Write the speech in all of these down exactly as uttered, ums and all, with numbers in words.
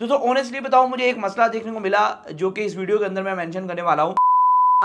दोस्तों ऑनेस्टली बताऊं, मुझे एक मसला देखने को मिला जो कि इस वीडियो के अंदर मैं मेंशन करने वाला हूं।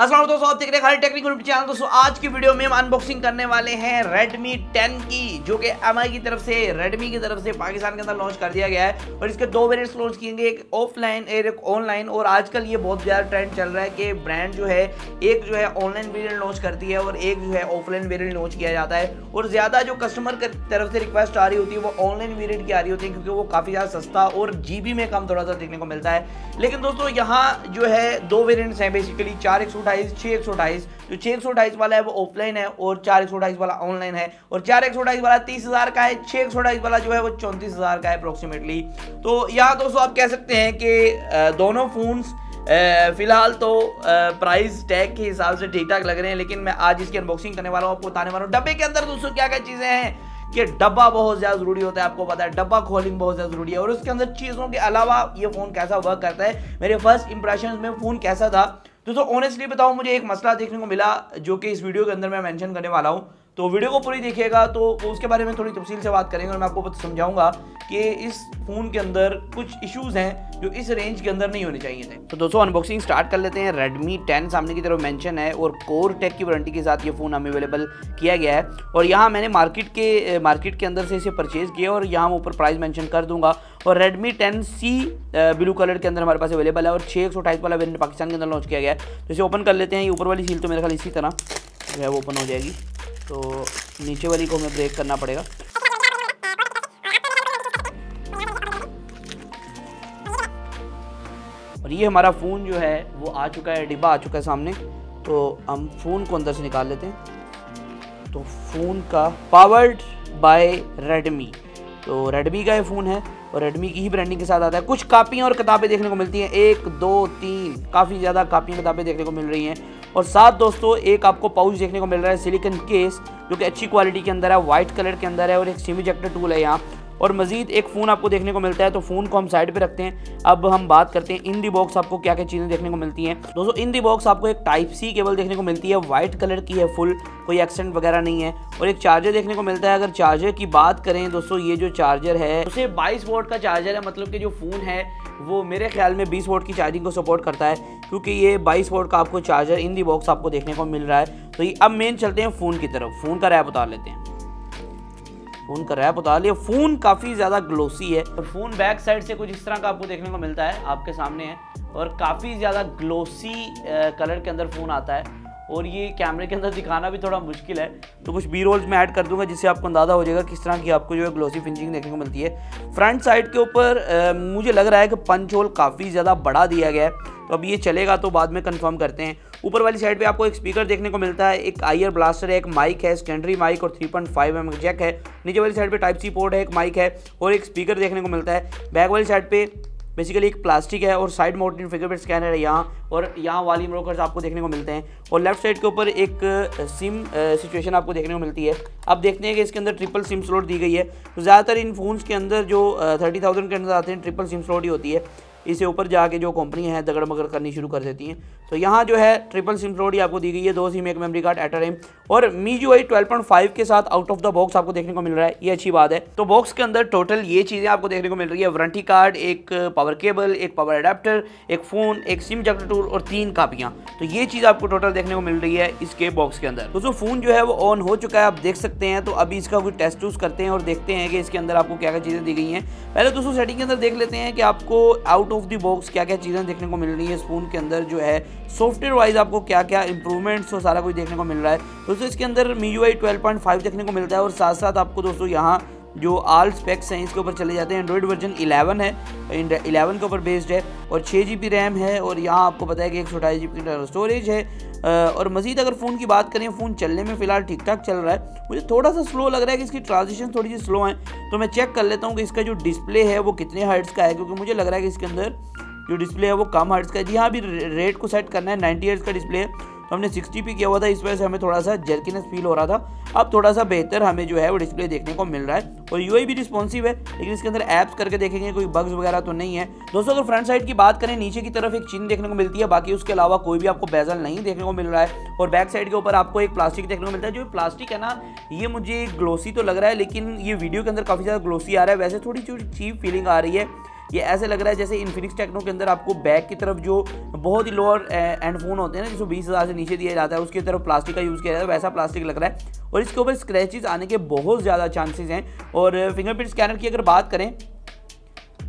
अस्सलाम वालेकुम दोस्तों, आप देख रहे हैं खाली टेक्निकल चैनल। दोस्तों आज की वीडियो में हम अनबॉक्सिंग करने वाले हैं रेडमी टेन की, जो कि एमआई की तरफ से रेडमी की तरफ से पाकिस्तान के अंदर लॉन्च कर दिया गया है। और इसके दो वेरिएंट्स लॉन्च किए गए, एक ऑफलाइन एक ऑनलाइन। और आजकल ये बहुत ज़्यादा ट्रेंड चल रहा है कि ब्रांड जो है एक जो है ऑनलाइन वेरिएंट लॉन्च करती है और एक जो है ऑफलाइन वेरिएंट लॉन्च किया जाता है। और ज़्यादा जो कस्टमर की तरफ से रिक्वेस्ट आ रही होती है वो ऑनलाइन वेरिएंट की आ रही होती है, क्योंकि वो काफ़ी ज़्यादा सस्ता और जी बी में कम थोड़ा सा देखने को मिलता है। लेकिन दोस्तों यहाँ जो है दो वेरिएंट्स हैं बेसिकली, चार एक सौ छः एक सौ अट्ठाईस। जो छः एक सौ अट्ठाईस वाला है वो ऑफलाइन है और चार एक सौ अट्ठाईस वाला ऑनलाइन है। और चार एक सौ अट्ठाईस वाला तीस हज़ार का है, छः एक सौ अट्ठाईस वाला जो है वो चौंतीस हज़ार का है अप्रोक्सीमेटली। तो यहाँ दोस्तों आप कह सकते हैं कि दोनों फ़ोन्स फिलहाल तो प्राइस टैग के हिसाब से ठीक ठाक लग रहे हैं, लेकिन मैं आज इसकी अनबॉक्सिंग करने वाला हूँ, आपको बताने वाला हूँ। डब्बे के अंदर दोस्तों क्या क्या चीज़ें हैं कि डब्बा बहुत ज़्यादा ज़रूरी होता है, आपको पता है डब्बा खोलना बहुत ज़्यादा ज़रूरी है। और उसके अंदर चीज़ों के अलावा ये फ़ोन कैसा वर्क करता है, मेरे फर्स्ट इंप्रेशन में फ़ोन कैसा था। दोस्तों ऑनेस्टली बताऊं, मुझे एक मसला देखने को मिला जो कि इस वीडियो के अंदर मैं मेंशन करने वाला हूं। तो वीडियो को पूरी देखिएगा, तो उसके बारे में थोड़ी तफसील से बात करेंगे और मैं आपको समझाऊंगा कि इस फ़ोन के अंदर कुछ इश्यूज हैं जो इस रेंज के अंदर नहीं होने चाहिए थे। तो दोस्तों अनबॉक्सिंग स्टार्ट कर लेते हैं। रेडमी टेन सामने की तरफ मेंशन है और कोर टेक की वारंटी के साथ ये फ़ोन हमें अवेलेबल किया गया है। और यहाँ मैंने मार्केट के मार्केट के अंदर से इसे परचेज़ किया और यहाँ मैं ऊपर प्राइस मेंशन कर दूंगा। और Redmi ten C blue colour के अंदर हमारे पास अवेलेबल है और छः एक सौ अट्ठाईस वाला वेरिएंट पाकिस्तान के अंदर लॉन्च किया गया है। तो इसे ओपन कर लेते हैं। ये ऊपर वाली सील तो मेरे ख्याल इसी तरह जो है वो ओपन हो जाएगी, तो नीचे वाली को हमें ब्रेक करना पड़ेगा। और ये हमारा फ़ोन जो है वो आ चुका है, डिब्बा आ चुका है सामने। तो हम फ़ोन को अंदर से निकाल लेते हैं। तो फ़ोन का पावर्ड बाय रेडमी, तो रेडमी का ये फ़ोन है और रेडमी की ही ब्रांडिंग के साथ आता है। कुछ कापियाँ और किताबें देखने को मिलती हैं, एक दो तीन, काफ़ी ज़्यादा कापियाँ किताबें देखने को मिल रही हैं। और साथ दोस्तों एक आपको पाउच देखने को मिल रहा है, सिलिकन केस जो कि अच्छी क्वालिटी के अंदर है, वाइट कलर के अंदर है और एक सेमी इजेक्टर टूल है यहाँ। और मज़ीद एक फ़ोन आपको देखने को मिलता है। तो फ़ोन को हम साइड पे रखते हैं। अब हम बात करते हैं इन दी बॉक्स आपको क्या क्या चीज़ें देखने को मिलती हैं। दोस्तों इन दी बॉक्स आपको एक टाइप सी केबल देखने को मिलती है, वाइट कलर की है, फुल कोई एक्सेंट वगैरह नहीं है। और एक चार्जर देखने को मिलता है। अगर चार्जर की बात करें दोस्तों, ये जो चार्जर है उसे बाईस वोल्ट का चार्जर है, मतलब कि जो फ़ोन है वो मेरे ख्याल में बीस वोल्ट की चार्जिंग को सपोर्ट करता है, क्योंकि ये बाईस वोल्ट का आपको चार्जर इन दी बॉक्स आपको देखने को मिल रहा है। तो ये अब मेन चलते हैं फ़ोन की तरफ। फ़ोन का रैप उतार लेते हैं, फ़ोन का रैप उतार लिया। फ़ोन काफ़ी ज़्यादा ग्लोसी है और फ़ोन बैक साइड से कुछ इस तरह का आपको देखने को मिलता है, आपके सामने है। और काफ़ी ज़्यादा ग्लोसी कलर के अंदर फ़ोन आता है और ये कैमरे के अंदर दिखाना भी थोड़ा मुश्किल है। तो कुछ बी रोल्स में ऐड कर दूंगा जिससे आपको अंदाज़ा हो जाएगा किस तरह की आपको जो है ग्लोसी फिनिशिंग देखने को मिलती है। फ्रंट साइड के ऊपर मुझे लग रहा है कि पंच होल काफ़ी ज़्यादा बड़ा दिया गया है, तो अब ये चलेगा तो बाद में कंफर्म करते हैं। ऊपर वाली साइड पे आपको एक स्पीकर देखने को मिलता है, एक आईआर ब्लास्टर है, एक माइक है, सेकेंडरी माइक और three point five M M jack है। नीचे वाली साइड पे टाइप सी पोर्ट है, एक माइक है और एक स्पीकर देखने को मिलता है। बैक वाली साइड पे बेसिकली एक प्लास्टिक है और साइड माउंटेड फिंगरप्रिंट स्कैनर है यहाँ, और यहाँ वाली मरोकर्स आपको देखने को मिलते हैं। और लेफ्ट साइड के ऊपर एक सिम सिचुएशन आपको देखने को मिलती है। अब देखते हैं कि इसके अंदर ट्रिपल सिम स्लॉट दी गई है। तो ज़्यादातर इन फोन्स के अंदर जो थर्टी थाउजेंड के अंदर आते हैं ट्रिपल सिम स्लॉट ही होती है, इससे ऊपर जाके जो कंपनियां हैं दगड़ मगड़ करनी शुरू कर देती हैं। तो यहाँ जो है ट्रिपल सिम स्लॉट ही आपको दी गई है, दो सिम एक memory card at a time. और M I U I twelve point five के साथ आउट ऑफ द बॉक्स आपको देखने को मिल रहा है, ये अच्छी बात है। तो बॉक्स के अंदर टोटल ये चीज़ें आपको देखने को मिल रही है, वारंटी कार्ड, एक पावर केबल, एक पावर अडेप्टर, एक फ़ोन, एक सिम इजेक्टर टूल और तीन कापियाँ। तो ये चीज़ आपको टोटल देखने को मिल रही है इसके बॉक्स के अंदर। दोस्तों फ़ोन जो है वो ऑन हो चुका है, आप देख सकते हैं। तो अभी इसका कोई टेस्ट टूस करते हैं और देखते हैं कि इसके अंदर आपको क्या क्या चीज़ें दी गई हैं। पहले दोस्तों सेटिंग के अंदर देख लेते हैं कि आपको आउट ऑफ द बॉक्स क्या क्या चीज़ें देखने को मिल रही है। इस फ़ोन के अंदर जो है सॉफ्टवेयर वाइज आपको क्या क्या इंप्रूवमेंट्स और सारा कुछ देखने को मिल रहा है। दोस्तों इसके अंदर M I U I twelve point five देखने को मिलता है और साथ साथ आपको दोस्तों यहाँ जो आल स्पेक्स हैं इसके ऊपर चले जाते हैं। एंड्रॉइड वर्जन इलेवन है, इलेवन के ऊपर बेस्ड है और छः जी बी रैम है और यहाँ आपको पता है कि एक सौ अट्ठाईस जी बी की स्टोरेज है। और मज़ीद अगर फ़ोन की बात करें, फ़ोन चलने में फ़िलहाल ठीक ठाक चल रहा है। मुझे थोड़ा सा स्लो लग रहा है कि इसकी ट्रांजिशन थोड़ी सी स्लो है, तो मैं चेक कर लेता हूँ कि इसका जो डिस्प्ले है वो कितने हर्ट्ज़ का है, क्योंकि मुझे लग रहा है कि इसके अंदर जो डिस्प्ले है वो कम हर्ट्ज़ का है। जी हाँ, अभी रेट को सेट करना है, नाइन्टी हर्ट्ज़ का डिस्प्ले है। तो हमने सिक्सटी पी किया हुआ था, इस वजह से हमें थोड़ा सा जर्किनेस फील हो रहा था। अब थोड़ा सा बेहतर हमें जो है वो डिस्प्ले देखने को मिल रहा है और यूआई भी रिस्पॉन्सिव है, लेकिन इसके अंदर ऐप्स करके देखेंगे कोई बग्स वगैरह तो नहीं है। दोस्तों अगर फ्रंट साइड की बात करें, नीचे की तरफ एक चिन्ह देखने को मिलती है, बाकी उसके अलावा कोई भी आपको बेजल नहीं देखने को मिल रहा है। और बैक साइड के ऊपर आपको एक प्लास्टिक देखने को मिलता है। जो प्लास्टिक है ना, ये मुझे ग्लोसी तो लग रहा है, लेकिन ये वीडियो के अंदर काफ़ी ज़्यादा ग्लोसी आ रहा है, वैसे थोड़ी चीप फीलिंग आ रही है। ये ऐसे लग रहा है जैसे इन्फिनिक्स टेक्नो के अंदर आपको बैक की तरफ जो बहुत ही लोअर एंड फ़ोन होते हैं ना जिसको बीस हज़ार से नीचे दिया जाता है उसकी तरफ प्लास्टिक का यूज़ किया जाता है, वैसा प्लास्टिक लग रहा है और इसके ऊपर स्क्रैचेस आने के बहुत ज़्यादा चांसेस हैं। और फिंगरप्रिंट स्कैनर की अगर बात करें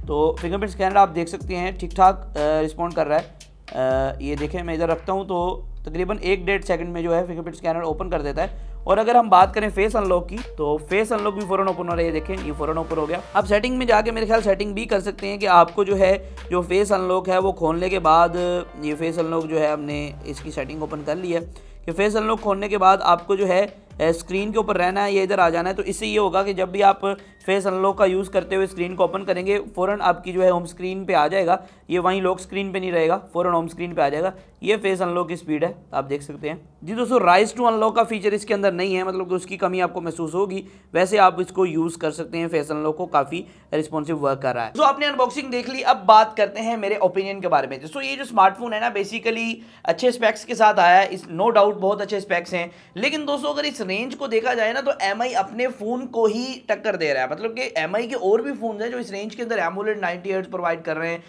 तो फिंगरप्रिंट स्कैनर आप देख सकते हैं ठीक ठाक रिस्पॉन्ड कर रहा है। आ, ये देखें, मैं इधर रखता हूँ तो तकरीबन एक डेढ़ सेकंड में जो है फिंगरप्रिंट स्कैनर ओपन कर देता है। और अगर हम बात करें फेस अनलॉक की तो फेस अनलॉक भी फ़ौरन ओपन हो रहा है, ये देखें ये फ़ौरन ओपन हो गया। आप सेटिंग में जाके मेरे ख्याल सेटिंग भी कर सकते हैं कि आपको जो है जो फेस अनलॉक है वो खोलने के बाद, ये फेस अनलॉक जो है हमने इसकी सेटिंग ओपन कर ली है कि फेस अनलॉक खोलने के बाद आपको जो है स्क्रीन के ऊपर रहना है, ये इधर आ जाना है। तो इससे ये होगा कि जब भी आप फेस अनलॉक का यूज़ करते हुए स्क्रीन को ओपन करेंगे फ़ौरन आपकी जो है होम स्क्रीन पे आ जाएगा, ये वहीं लॉक स्क्रीन पे नहीं रहेगा, फ़ौरन होम स्क्रीन पे आ जाएगा। ये फेस अनलॉक की स्पीड है, आप देख सकते हैं जी दोस्तों। राइज टू अनलॉक का फीचर इसके अंदर नहीं है, मतलब कि उसकी कमी आपको महसूस होगी, वैसे आप इसको यूज़ कर सकते हैं। फेस अनलॉक को काफ़ी रिस्पॉन्सिव वर्क कर रहा है। तो आपने अनबॉक्सिंग देख ली, अब बात करते हैं मेरे ओपिनियन के बारे में। दोस्तों ये जो स्मार्टफोन है ना बेसिकली अच्छे स्पेक्स के साथ आया है, इस नो डाउट बहुत अच्छे स्पेक्स हैं, लेकिन दोस्तों अगर इस रेंज को देखा जाए ना तो एम आई अपने फ़ोन को ही टक्कर दे रहा है। मतलब कि एम आई के और भी फ़ोन हैं जो इस रेंज के अंदर एमोलेड नाइन्टी हर्ट्ज़ प्रोवाइड कर रहे हैं,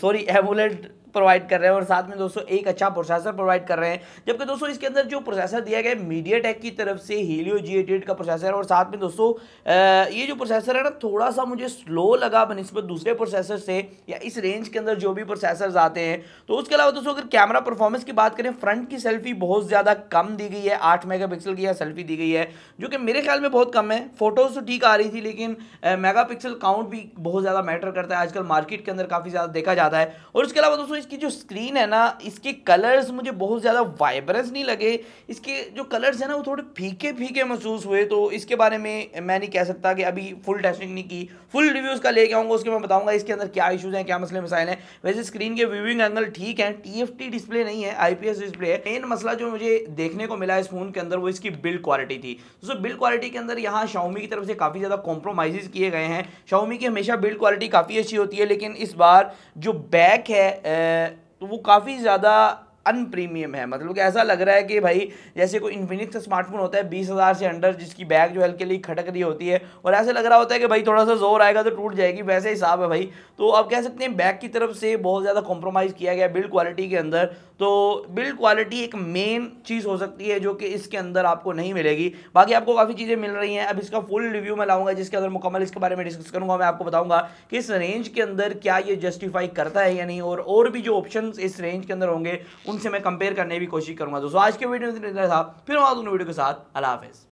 सॉरी एमोलेड प्रोवाइड कर रहे हैं और साथ में दोस्तों एक अच्छा प्रोसेसर प्रोवाइड कर रहे हैं। जबकि दोस्तों इसके अंदर जो प्रोसेसर दिया गया है मीडियाटेक की तरफ से हीलियो जी अठासी का प्रोसेसर, और साथ में दोस्तों ये जो प्रोसेसर है ना थोड़ा सा मुझे स्लो लगा बनिस्बत दूसरे प्रोसेसर से या इस रेंज के अंदर जो भी प्रोसेसर आते हैं। तो उसके अलावा दोस्तों अगर कैमरा परफॉर्मेंस की बात करें, फ्रंट की सेल्फी बहुत ज़्यादा कम दी गई है, आठ मेगा पिक्सल की सेल्फी दी गई है जो कि मेरे ख्याल में बहुत कम है। फोटोज़ तो ठीक आ रही थी लेकिन मेगा पिक्सल काउंट भी बहुत ज़्यादा मैटर करता है, आजकल मार्केट के अंदर काफ़ी ज़्यादा देखा जाता है। और उसके अलावा दोस्तों इसकी जो स्क्रीन है ना, इसके कलर्स मुझे बहुत ज़्यादा वाइब्रेंस नहीं लगे, इसके जो कलर्स हैं ना वो थोड़े फीके फीके महसूस हुए। तो इसके बारे में मैं नहीं कह सकता कि अभी फुल टेस्टिंग नहीं की, फुल रिव्यू उसका लेके आऊँगा, उसके मैं बताऊँगा इसके अंदर क्या इशूज़ हैं, क्या मसले मसाइल हैं। वैसे स्क्रीन के व्यूइंग एंगल ठीक है, टी एफ टी डिस्प्ले नहीं है, आई पी एस डिस्प्ले है। मेन मसला जो मुझे देखने को मिला इस फोन के अंदर वो इसकी बिल्ड क्वालिटी थी। तो बिल्ड क्वालिटी के अंदर यहाँ शाओमी की तरफ से काफ़ी ज़्यादा कॉम्प्रोमाइज़ किए गए हैं। शाओमी की हमेशा बिल्ड क्वालिटी काफ़ी अच्छी होती है लेकिन इस बार जो बैक है तो वो काफ़ी ज़्यादा अनप्रीमियम है। मतलब कि ऐसा लग रहा है कि भाई जैसे कोई इन्फिनिक्स स्मार्टफोन होता है बीस हज़ार से अंडर जिसकी बैग जो हल्के लिए खटक रही होती है और ऐसा लग रहा होता है कि भाई थोड़ा सा जोर आएगा तो टूट जाएगी, वैसे हिसाब है भाई। तो आप कह सकते हैं बैग की तरफ से बहुत ज़्यादा कॉम्प्रोमाइज़ किया गया बिल्ड क्वालिटी के अंदर। तो बिल्ड क्वालिटी एक मेन चीज़ हो सकती है जो कि इसके अंदर आपको नहीं मिलेगी, बाकी आपको काफ़ी चीज़ें मिल रही हैं। अब इसका फुल रिव्यू मैं लाऊंगा जिसके अंदर मुकम्मल इसके बारे में डिस्कस करूँगा, मैं आपको बताऊँगा कि इस रेंज के अंदर क्या ये जस्टिफाई करता है या नहीं, और, और भी जो ऑप्शन इस रेंज के अंदर होंगे उनसे मैं कंपेयर करने की कोशिश करूँगा। दोस्तों आज के वीडियो में इतना था, फिर हम वीडियो के साथ अल्लाह हाफ़िज़।